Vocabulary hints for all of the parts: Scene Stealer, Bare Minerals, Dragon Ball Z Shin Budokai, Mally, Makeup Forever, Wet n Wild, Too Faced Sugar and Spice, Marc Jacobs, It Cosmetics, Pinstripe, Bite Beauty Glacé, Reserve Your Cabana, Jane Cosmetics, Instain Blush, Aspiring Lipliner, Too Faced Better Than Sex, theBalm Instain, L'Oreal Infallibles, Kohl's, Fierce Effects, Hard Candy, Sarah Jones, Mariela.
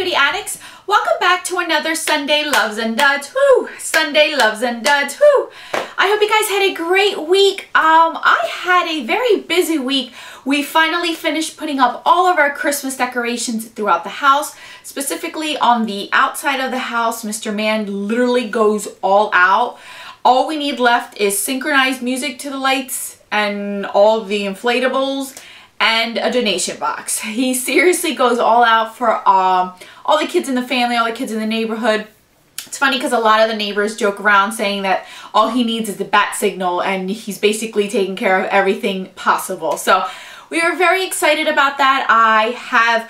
beauty addicts, welcome back to another Sunday Loves and Duds. Whoo! Sunday Loves and Duds. Whoo! I hope you guys had a great week. I had a very busy week. We finally finished putting up all of our Christmas decorations throughout the house, specifically on the outside of the house. Mr. Man literally goes all out. All we need left is synchronized music to the lights and all the inflatables and a donation box. He seriously goes all out for all the kids in the family, all the kids in the neighborhood. It's funny because a lot of the neighbors joke around saying that all he needs is the bat signal and he's basically taking care of everything possible. So we are very excited about that. I have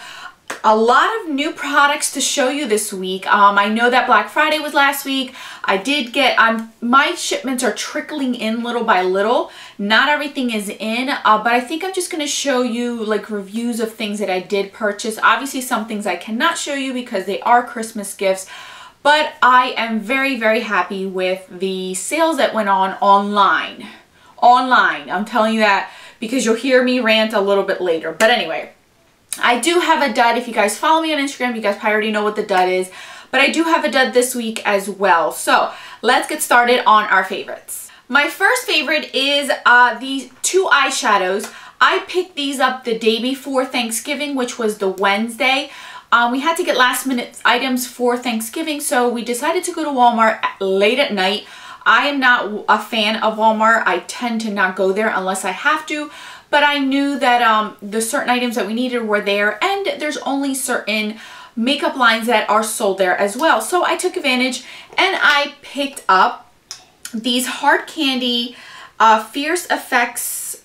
a lot of new products to show you this week. I know that Black Friday was last week. I did get, my shipments are trickling in little by little. Not everything is in, but I think I'm just going to show you like reviews of things that I did purchase. Obviously some things I cannot show you because they are Christmas gifts, but I am very, very happy with the sales that went on online. I'm telling you that because you'll hear me rant a little bit later. But anyway, I do have a dud. If you guys follow me on Instagram, you guys probably already know what the dud is, but I do have a dud this week as well. So let's get started on our favorites. My first favorite is these two eyeshadows. I picked these up the day before Thanksgiving, which was the Wednesday. We had to get last minute items for Thanksgiving, so we decided to go to Walmart late at night. I am not a fan of Walmart. I tend to not go there unless I have to. But I knew that the certain items that we needed were there, and there's only certain makeup lines that are sold there as well. So I took advantage and I picked up these Hard Candy Fierce Effects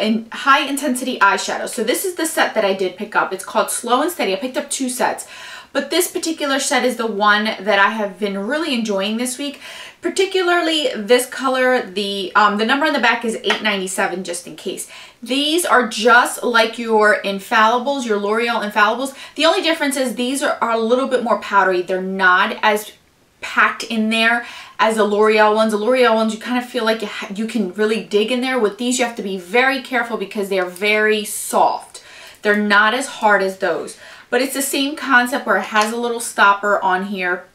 in High Intensity Eyeshadow. So this is the set that I did pick up. It's called Slow and Steady. I picked up two sets. But this particular set is the one that I have been really enjoying this week, particularly this color. The number on the back is 897, just in case. These are just like your Infallibles, your L'Oreal Infallibles. The only difference is these are a little bit more powdery. They're not as packed in there as the L'Oreal ones. The L'Oreal ones, you kind of feel like you can really dig in there. With these, you have to be very careful because they're very soft. They're not as hard as those. But it's the same concept where it has a little stopper on here.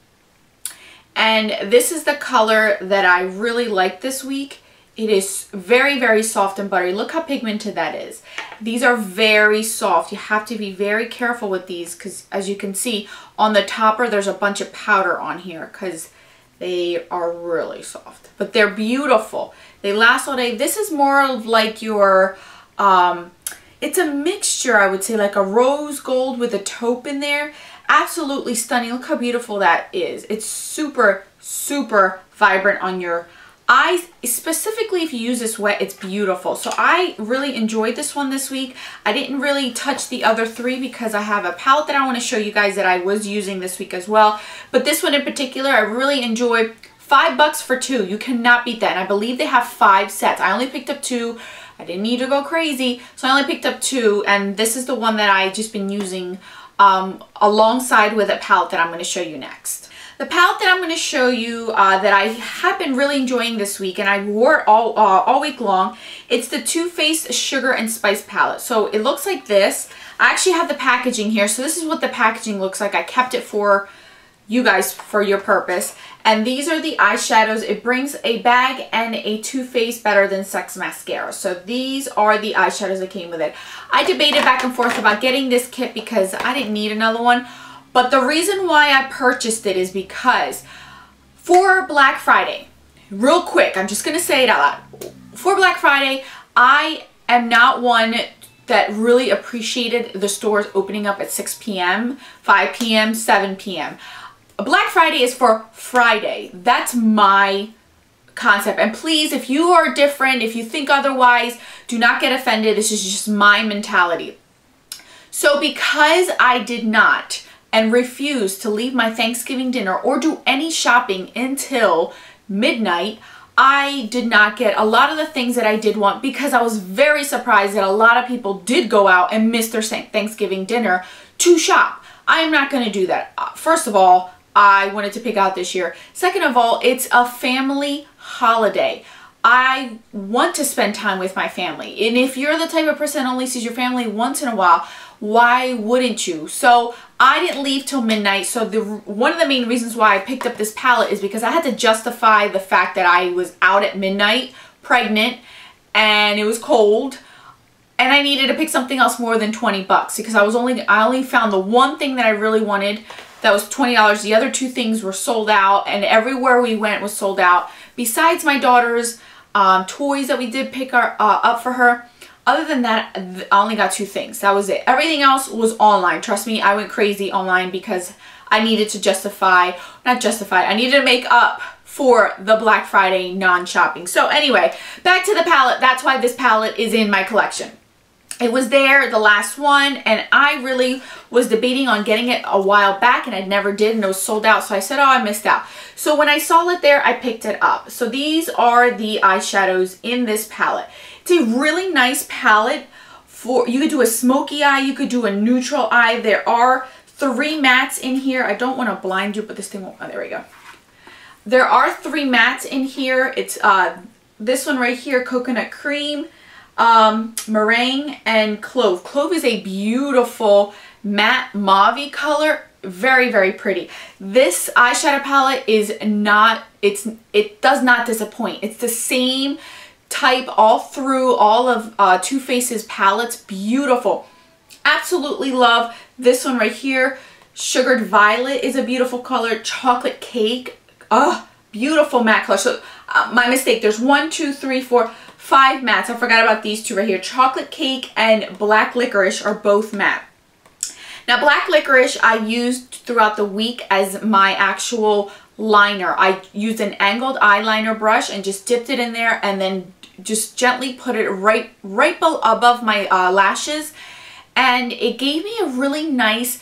And this is the color that I really like this week. It is very, very soft and buttery. Look how pigmented that is. These are very soft. You have to be very careful with these because as you can see on the topper, there's a bunch of powder on here because they are really soft. But they're beautiful. They last all day. This is more of like your... it's a mixture, I would say, like a rose gold with a taupe in there. Absolutely stunning. Look how beautiful that is. It's super, super vibrant on your eyes. Specifically, if you use this wet, it's beautiful. So I really enjoyed this one this week. I didn't really touch the other three because I have a palette that I want to show you guys that I was using this week as well. But this one in particular, I really enjoyed. $5 for two. You cannot beat that. And I believe they have five sets. I only picked up two. I didn't need to go crazy, so I only picked up two, and this is the one that I've just been using alongside with a palette that I'm going to show you next. The palette that I'm going to show you that I have been really enjoying this week, and I wore it all week long, it's the Too Faced Sugar and Spice palette. So it looks like this. I actually have the packaging here, so this is what the packaging looks like. I kept it for you guys for your purpose. And these are the eyeshadows. It brings a bag and a Too Faced Better Than Sex mascara. So these are the eyeshadows that came with it. I debated back and forth about getting this kit because I didn't need another one. But the reason why I purchased it is because for Black Friday, real quick, I'm just going to say it out loud. For Black Friday, I am not one that really appreciated the stores opening up at 6 p.m., 5 p.m., 7 p.m. Black Friday is for Friday. That's my concept. And please, if you are different, if you think otherwise, do not get offended. This is just my mentality. So because I did not and refused to leave my Thanksgiving dinner or do any shopping until midnight, I did not get a lot of the things that I did want because I was very surprised that a lot of people did go out and miss their Thanksgiving dinner to shop. I'm not going to do that. First of all, I wanted to pick out this year. Second of all, it's a family holiday. I want to spend time with my family. And if you're the type of person that only sees your family once in a while, why wouldn't you? So I didn't leave till midnight. So one of the main reasons why I picked up this palette is because I had to justify the fact that I was out at midnight, pregnant, and it was cold, and I needed to pick something else more than $20 because I only found the one thing that I really wanted that was $20. The other two things were sold out, and everywhere we went was sold out besides my daughter's toys that we did pick up for her. Other than that, I only got two things. That was it. Everything else was online. Trust me, I went crazy online because I needed to I needed to make up for the Black Friday non-shopping. So anyway, back to the palette. That's why this palette is in my collection. It was there, the last one, and I really was debating on getting it a while back, and I never did, and it was sold out, so I said, oh, I missed out. So when I saw it there, I picked it up. So these are the eyeshadows in this palette. It's a really nice palette. You could do a smoky eye, you could do a neutral eye. There are three mattes in here. I don't want to blind you, but this thing won't, oh, there we go. There are three mattes in here. It's this one right here, Coconut Cream, Meringue, and Clove. Clove is a beautiful matte mauve color. Very, very pretty. This eyeshadow palette is not, it does not disappoint. It's the same type all through all of Too Faced's palettes. Beautiful. Absolutely love this one right here. Sugared Violet is a beautiful color. Chocolate Cake. Oh, beautiful matte color. So my mistake. There's 5 mattes. I forgot about these two right here. Chocolate Cake and Black Licorice are both matte. Now, Black Licorice I used throughout the week as my actual liner. I used an angled eyeliner brush and just dipped it in there and then just gently put it right above my lashes. And it gave me a really nice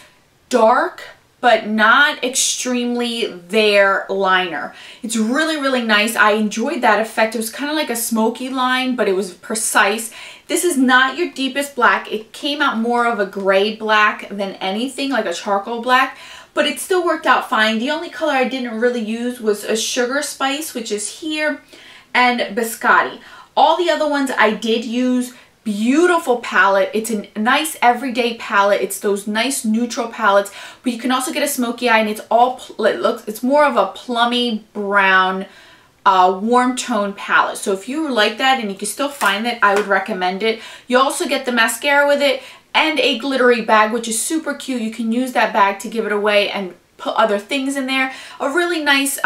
dark but not extremely there liner. It's really, really nice. I enjoyed that effect. It was kind of like a smoky line, but it was precise. This is not your deepest black. It came out more of a gray black than anything, like a charcoal black, but it still worked out fine. The only color I didn't really use was a Sugar Spice, which is here, and Biscotti. All the other ones I did use. Beautiful palette. It's a nice everyday palette. It's those nice neutral palettes, but you can also get a smoky eye, and it's more of a plummy brown, warm tone palette. So if you like that and you can still find it, I would recommend it. You also get the mascara with it and a glittery bag, which is super cute. You can use that bag to give it away and put other things in there. A really nice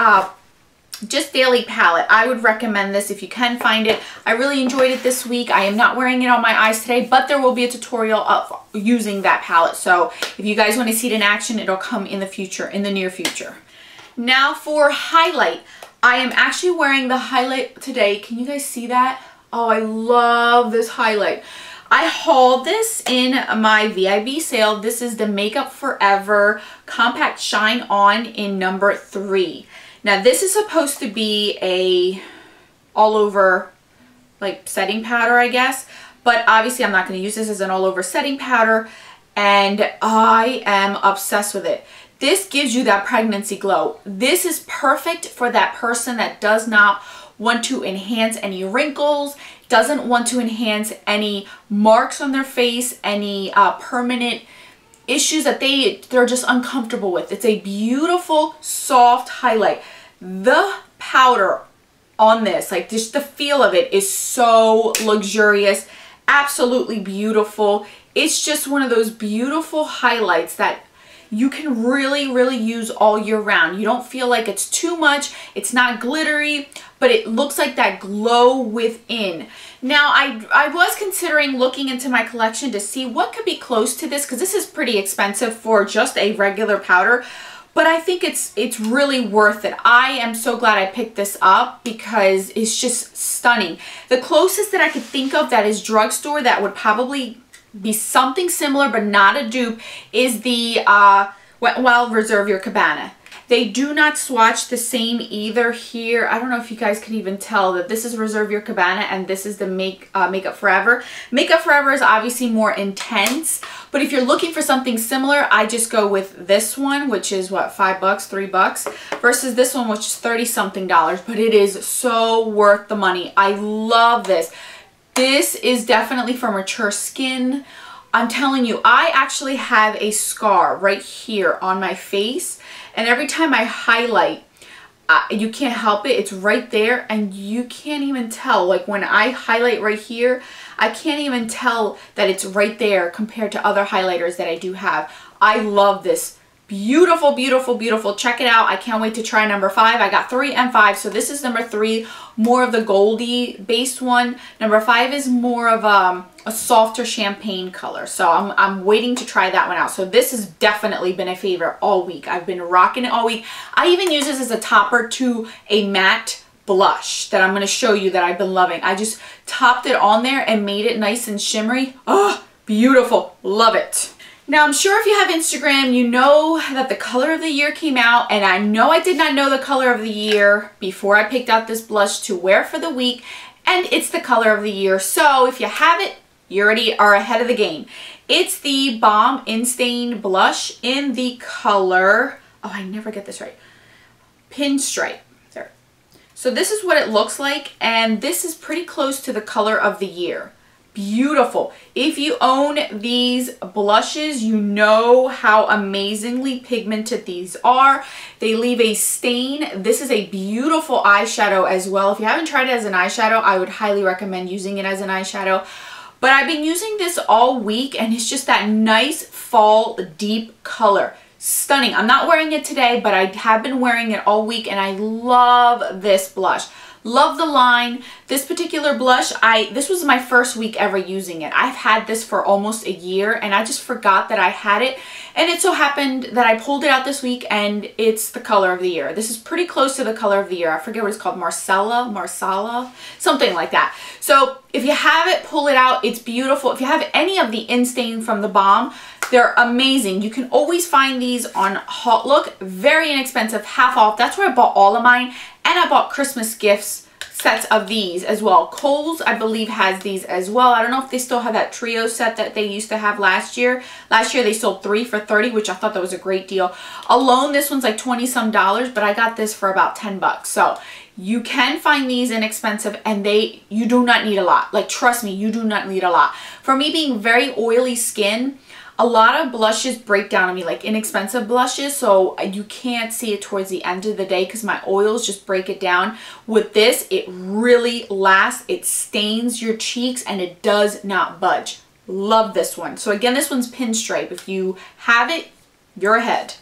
just daily palette. I would recommend this if you can find it. I really enjoyed it this week. I am not wearing it on my eyes today, but there will be a tutorial of using that palette. So if you guys want to see it in action, it'll come in the future, in the near future. Now for highlight. I am actually wearing the highlight today. Can you guys see that? Oh, I love this highlight. I hauled this in my VIB sale. This is the Makeup Forever Compact Shine On in number 3. Now this is supposed to be a all over like setting powder, I guess, but obviously I'm not going to use this as an all over setting powder, and I am obsessed with it. This gives you that pregnancy glow. This is perfect for that person that does not want to enhance any wrinkles, doesn't want to enhance any marks on their face, any permanent issues that they're just uncomfortable with. It's a beautiful soft highlight. The powder on this, like just the feel of it, is so luxurious, absolutely beautiful. It's just one of those beautiful highlights that you can really, really use all year round. You don't feel like it's too much. It's not glittery, but it looks like that glow within. Now, I was considering looking into my collection to see what could be close to this, because this is pretty expensive for just a regular powder, but I think it's really worth it. I am so glad I picked this up because it's just stunning. The closest that I could think of that is drugstore that would probably be something similar but not a dupe is the Wet n Wild Reserve Your Cabana. They do not swatch the same either here. I don't know if you guys can even tell that this is Reserve Your Cabana and this is the Makeup Forever. Makeup Forever is obviously more intense, but if you're looking for something similar, I just go with this one, which is what, $5, $3, versus this one, which is $30 something, but it is so worth the money. I love this. This is definitely for mature skin. I'm telling you, I actually have a scar right here on my face, and every time I highlight, you can't help it, it's right there, and you can't even tell. Like when I highlight right here, I can't even tell that it's right there compared to other highlighters that I do have. I love this. Beautiful, beautiful, beautiful. Check it out. I can't wait to try number 5. I got 3 and 5, so this is number 3, more of the goldy based one. Number 5 is more of a softer champagne color, so I'm waiting to try that one out. So this has definitely been a favorite all week. I've been rocking it all week. I even use this as a topper to a matte blush that I'm going to show you that I've been loving. I just topped it on there and made it nice and shimmery. Oh, beautiful. Love it. Now, I'm sure if you have Instagram, you know that the color of the year came out, and I know I did not know the color of the year before I picked out this blush to wear for the week, and it's the color of the year. So if you have it, you already are ahead of the game. It's the theBalm Instain blush in the color, oh, I never get this right, Pinstripe. There. So this is what it looks like, and this is pretty close to the color of the year. Beautiful. If you own these blushes, you know how amazingly pigmented these are. They leave a stain. This is a beautiful eyeshadow as well. If you haven't tried it as an eyeshadow, I would highly recommend using it as an eyeshadow. But I've been using this all week, and it's just that nice fall deep color. Stunning. I'm not wearing it today, but I have been wearing it all week, and I love this blush. Love the line. This particular blush, this was my first week ever using it. I've had this for almost a year, and I just forgot that I had it. And it so happened that I pulled it out this week, and it's the color of the year. This is pretty close to the color of the year. I forget what it's called, Marsala, something like that. So if you have it, pull it out. It's beautiful. If you have any of the Instain from the theBalm, they're amazing. You can always find these on Hautelook. Very inexpensive, half off. That's where I bought all of mine. And I bought Christmas gifts sets of these as well. Kohl's, I believe, has these as well. I don't know if they still have that trio set that they used to have last year. Last year they sold 3 for $30, which I thought that was a great deal. Alone, this one's like $20 some, but I got this for about $10. So you can find these inexpensive, and you do not need a lot. Like, trust me, you do not need a lot. For me, being very oily skin, a lot of blushes break down on me, like inexpensive blushes, so you can't see it towards the end of the day because my oils just break it down. With this, it really lasts. It stains your cheeks, and it does not budge. Love this one. So again, this one's Pinstripe. If you have it, you're ahead.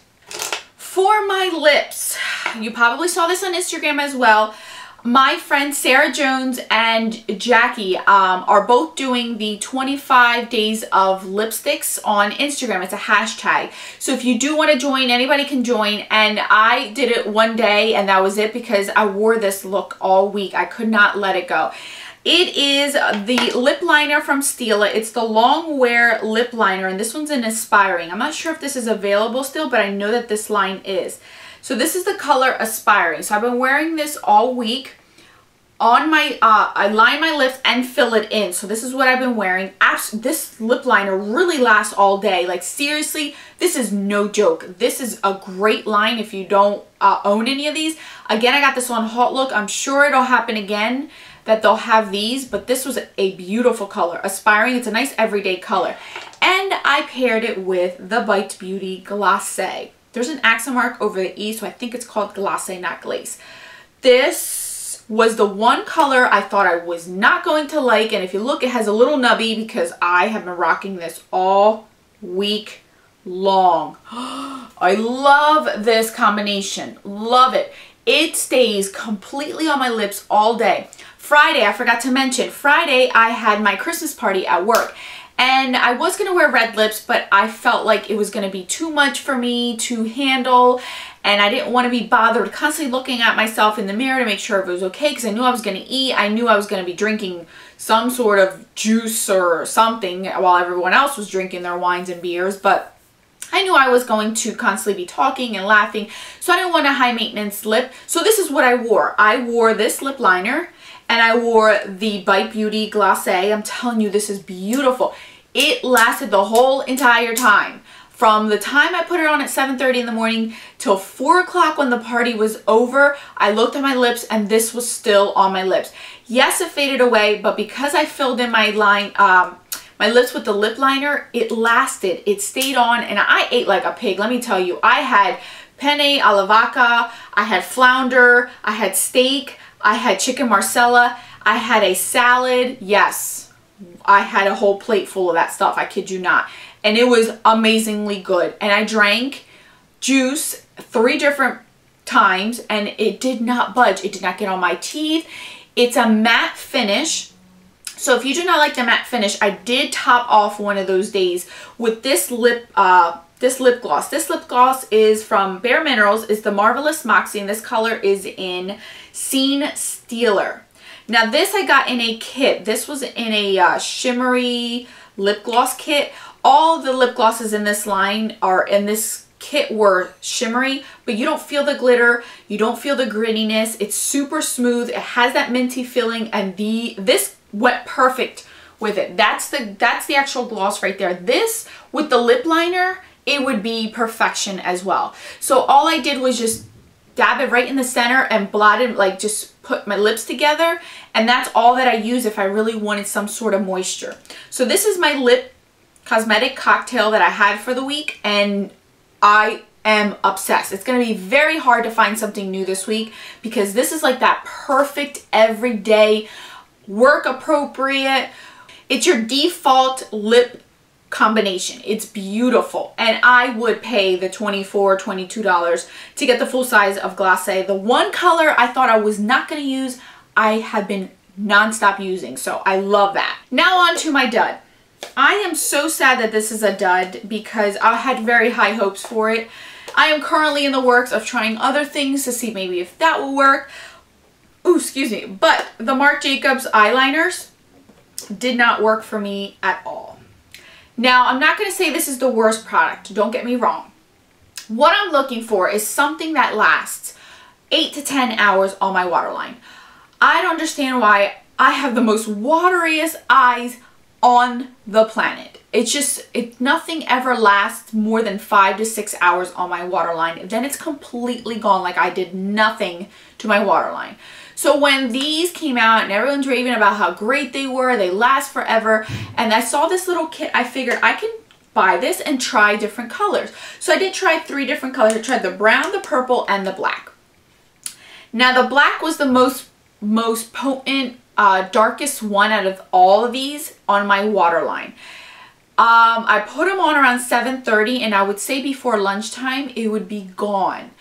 For my lips, you probably saw this on Instagram as well. My friends Sarah Jones and Jackie are both doing the 25 days of lipsticks on Instagram. It's a hashtag. So if you do want to join, anybody can join. And I did it one day, and that was it, because I wore this look all week. I could not let it go. It is the lip liner from Stila. It's the long wear lip liner, and this one's an Aspiring. I'm not sure if this is available still, but I know that this line is. So this is the color Aspiring. So I've been wearing this all week. On my, I line my lips and fill it in. So this is what I've been wearing. This lip liner really lasts all day. Like, seriously, this is no joke. This is a great line if you don't own any of these. Again, I got this on Hautelook. I'm sure it'll happen again that they'll have these, but this was a beautiful color. Aspiring, it's a nice everyday color. And I paired it with the Bite Beauty Glacé. There's an accent mark over the E, so I think it's called glacé, not glaze. This was the one color I thought I was not going to like, and if you look, it has a little nubby because I have been rocking this all week long. I love this combination. Love it. It stays completely on my lips all day. Friday, I forgot to mention, Friday I had my Christmas party at work. And I was going to wear red lips, but I felt like it was going to be too much for me to handle. And I didn't want to be bothered constantly looking at myself in the mirror to make sure if it was okay, because I knew I was going to eat. I knew I was going to be drinking some sort of juice or something while everyone else was drinking their wines and beers. But I knew I was going to constantly be talking and laughing, so I didn't want a high maintenance lip. So this is what I wore. I wore this lip liner and I wore the Bite Beauty Glacé. I'm telling you, this is beautiful. It lasted the whole entire time. From the time I put it on at 7:30 in the morning till 4 o'clock when the party was over, I looked at my lips and this was still on my lips. Yes, it faded away, but because I filled in my line, my lips with the lip liner, it lasted. It stayed on, and I ate like a pig. Let me tell you, I had penne alla vacca, I had flounder, I had steak, I had chicken marsala, I had a salad. Yes, I had a whole plate full of that stuff. I kid you not. And it was amazingly good. And I drank juice 3 different times and it did not budge. It did not get on my teeth. It's a matte finish. So if you do not like the matte finish, I did top off one of those days with this lip gloss. This lip gloss is from Bare Minerals. It's the Marvelous Moxie, and this color is in Scene Stealer. Now this I got in a kit. This was in a shimmery lip gloss kit. All the lip glosses in this line are in this kit were shimmery, but you don't feel the glitter, you don't feel the grittiness. It's super smooth. It has that minty feeling, and this went perfect with it. That's the actual gloss right there. This with the lip liner, it would be perfection as well. So all I did was just dab it right in the center and blotted, like just put my lips together, and that's all that I use if I really wanted some sort of moisture. So this is my lip cosmetic cocktail that I had for the week, and I am obsessed. It's going to be very hard to find something new this week because this is like that perfect everyday work appropriate. It's your default lip combination. It's beautiful, and I would pay the $22 to get the full size of Glacé. The one color I thought I was not going to use, I have been non-stop using, so I love that. Now on to my dud. I am so sad that this is a dud because I had very high hopes for it. I am currently in the works of trying other things to see maybe if that will work. Ooh, excuse me. But the Marc Jacobs eyeliners did not work for me at all. Now, I'm not going to say this is the worst product. Don't get me wrong. What I'm looking for is something that lasts 8 to 10 hours on my waterline. I don't understand why I have the most wateriest eyes on the planet. It's just, nothing ever lasts more than 5 to 6 hours on my waterline. Then it's completely gone, like I did nothing to my waterline. So when these came out and everyone's raving about how great they were, they last forever, and I saw this little kit, I figured I can buy this and try different colors. So I did try 3 different colors. I tried the brown, the purple, and the black. Now the black was the most potent, darkest one out of all of these on my waterline. I put them on around 7:30, and I would say before lunchtime it would be gone.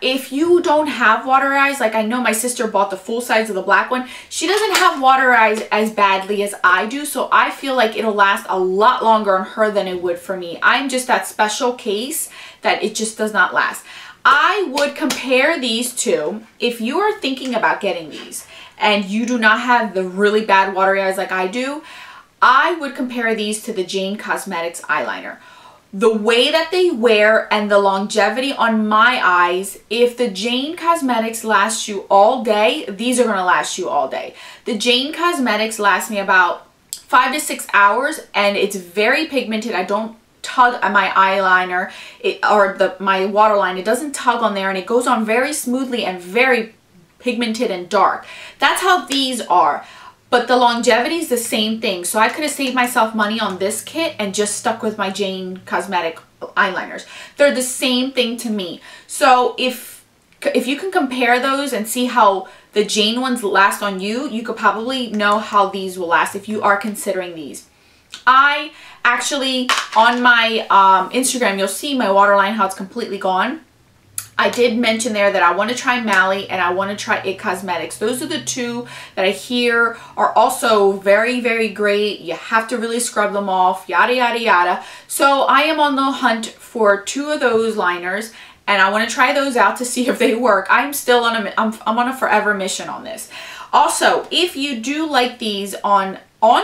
If you don't have water eyes, like I know my sister bought the full size of the black one. She doesn't have water eyes as badly as I do, so I feel like it'll last a lot longer on her than it would for me. I'm just that special case that it just does not last. I would compare these two if you are thinking about getting these and you do not have the really bad watery eyes like I do. I would compare these to the Jane Cosmetics eyeliner. The way that they wear and the longevity on my eyes, if the Jane Cosmetics lasts you all day, these are going to last you all day. The Jane Cosmetics lasts me about 5 to 6 hours, and it's very pigmented. I don't tug on my eyeliner or my waterline. It doesn't tug on there, and it goes on very smoothly and very pigmented and dark. That's how these are, but the longevity is the same thing. So I could have saved myself money on this kit and just stuck with my Jane Cosmetic eyeliners. They're the same thing to me. So if you can compare those and see how the Jane ones last on you, you could probably know how these will last if you are considering these. I actually, on my Instagram, you'll see my waterline, how it's completely gone. I did mention there that I want to try Mally and I want to try It Cosmetics. Those are the two that I hear are also very, very great. You have to really scrub them off, yada, yada, yada. So I am on the hunt for 2 of those liners, and I want to try those out to see if they work. I'm still on a, I'm on a forever mission on this. Also, if you do like these on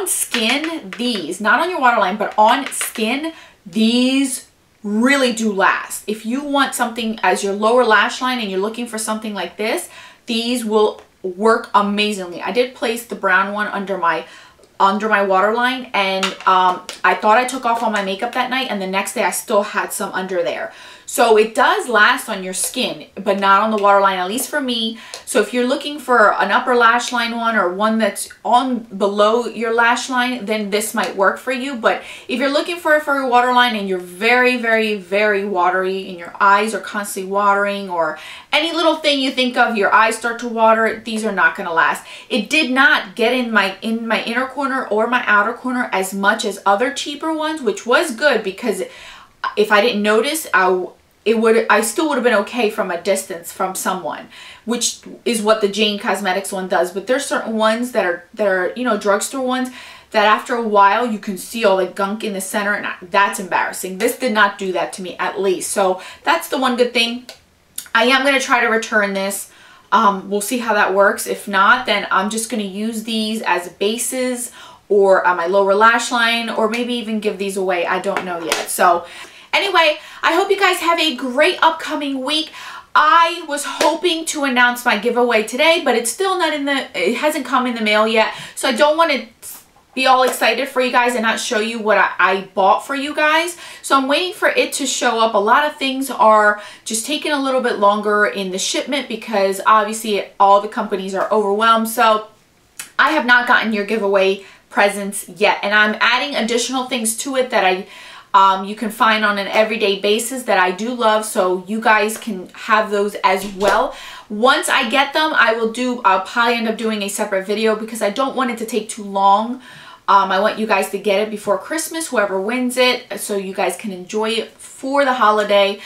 skin, these, not on your waterline, but on skin, These really do last. If you want something as your lower lash line and you're looking for something like this, these will work amazingly. I did place the brown one under my waterline, and I thought I took off all my makeup that night, and the next day I still had some under there. So it does last on your skin, but not on the waterline, at least for me. So if you're looking for an upper lash line one, or one that's on below your lash line, then this might work for you. But if you're looking for it for your waterline and you're very, very, very watery and your eyes are constantly watering, or any little thing you think of, your eyes start to water, these are not going to last. It did not get in my inner corner or my outer corner as much as other cheaper ones, which was good, because if I didn't notice, I still would have been okay from a distance from someone, which is what the Jane Cosmetics one does. But there's certain ones that are, you know, drugstore ones that after a while you can see all the gunk in the center, and that's embarrassing. This did not do that to me, at least. So that's the one good thing. I am going to try to return this. We'll see how that works. If not, then I'm just going to use these as bases, or on my lower lash line, or maybe even give these away. I don't know yet. So anyway, I hope you guys have a great upcoming week. I was hoping to announce my giveaway today, but it's still not in the, it hasn't come in the mail yet. So I don't want to be all excited for you guys and not show you what I bought for you guys. So I'm waiting for it to show up. A lot of things are just taking a little bit longer in the shipment, because obviously all the companies are overwhelmed. So I have not gotten your giveaway presents yet, and I'm adding additional things to it that I you can find on an everyday basis that I do love, so you guys can have those as well. Once I get them, I will do, I'll probably end up doing a separate video, because I don't want it to take too long. I want you guys to get it before Christmas, whoever wins it, so you guys can enjoy it for the holiday.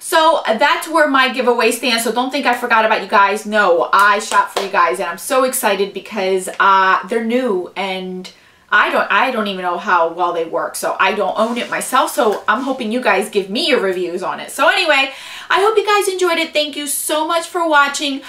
So that's where my giveaway stands. So don't think I forgot about you guys. No, I shop for you guys, and I'm so excited because they're new, and I don't even know how well they work. So I don't own it myself. So I'm hoping you guys give me your reviews on it. So anyway, I hope you guys enjoyed it. Thank you so much for watching.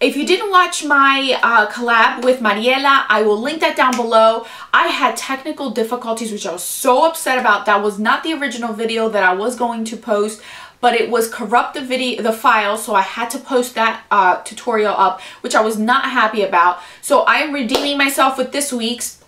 If you didn't watch my collab with Mariela, I will link that down below. I had technical difficulties, which I was so upset about. That was not the original video that I was going to post, but it was corrupt the file, so I had to post that tutorial up, which I was not happy about. So I am redeeming myself with this week's.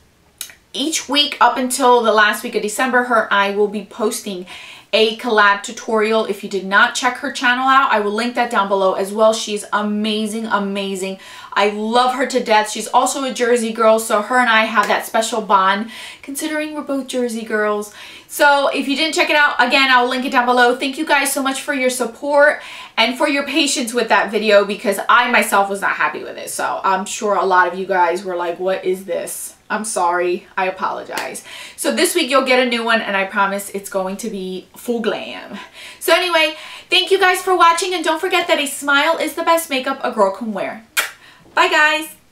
Each week up until the last week of December, her and I will be posting a collab tutorial. If you did not check her channel out, I will link that down below as well. She's amazing, amazing. I love her to death. She's also a Jersey girl, so her and I have that special bond, considering we're both Jersey girls. So if you didn't check it out, again, I'll link it down below. Thank you guys so much for your support and for your patience with that video, because I myself was not happy with it. So I'm sure a lot of you guys were like, what is this? I'm sorry, I apologize. So this week you'll get a new one, and I promise it's going to be full glam. So anyway, thank you guys for watching, and don't forget that a smile is the best makeup a girl can wear. Bye guys.